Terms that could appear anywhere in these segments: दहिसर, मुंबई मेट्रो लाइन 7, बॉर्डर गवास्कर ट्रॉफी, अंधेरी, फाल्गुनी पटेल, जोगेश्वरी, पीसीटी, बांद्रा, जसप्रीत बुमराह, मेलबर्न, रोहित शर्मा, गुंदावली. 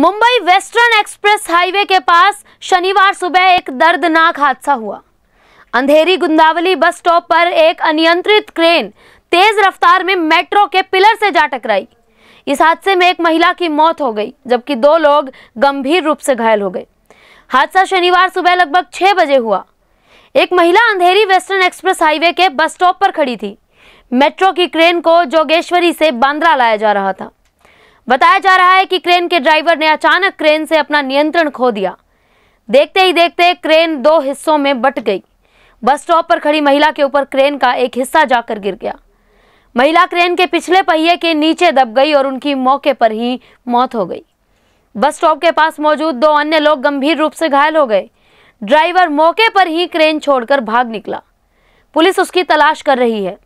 Mumbai western express highway के पास शनिवार सुबह एक दर्दनाक हादसा हुआ। अंधेरी गुंदावली बस स्टॉप पर एक अनियंत्रित क्रेन तेज रफ्तार में मेट्रो के पिलर से जा टकराई। इस हादसे में एक महिला की मौत हो गई जबकि 2 लोग गंभीर रूप से घायल हो गए। हादसा शनिवार सुबह लगभग 6 बजे हुआ। एक महिला अंधेरी वेस्टर्न एक्सप्रेस हाईवे के बस स्टॉप पर खड़ी थी। मेट्रो की क्रेन को जोगेश्वरी से बांद्रा लाया जा रहा था। बताया जा रहा है कि क्रेन के ड्राइवर ने अचानक क्रेन से अपना नियंत्रण खो दिया। देखते ही देखते क्रेन 2 हिस्सों में बट गई। बस स्टॉप पर खड़ी महिला के ऊपर क्रेन का एक हिस्सा जाकर गिर गया। महिला क्रेन के पिछले पहिए के नीचे दब गई और उनकी मौके पर ही मौत हो गई। बस स्टॉप के पास मौजूद 2 अन्य लोग गंभीर रूप से घायल हो गए। ड्राइवर मौके पर ही क्रेन छोड़कर भाग निकला। पुलिस उसकी तलाश कर रही है।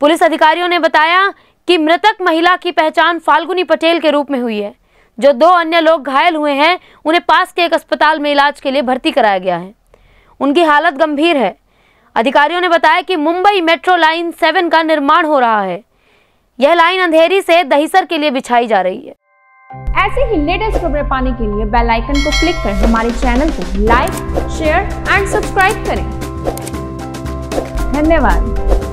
पुलिस अधिकारियों ने बताया कि मृतक महिला की पहचान फाल्गुनी पटेल के रूप में हुई है। जो 2 अन्य लोग घायल हुए हैं उन्हें पास के एक अस्पताल में इलाज के लिए भर्ती कराया गया है। उनकी हालत गंभीर है। अधिकारियों ने बताया कि मुंबई मेट्रो लाइन 7 का निर्माण हो रहा है। यह लाइन अंधेरी से दहिसर के लिए बिछाई जा रही है। ऐसे ही लेटेस्ट खबरें पाने के लिए बेल आइकन को क्लिक कर हमारे चैनल को लाइक, शेयर एंड सब्सक्राइब करें। धन्यवाद।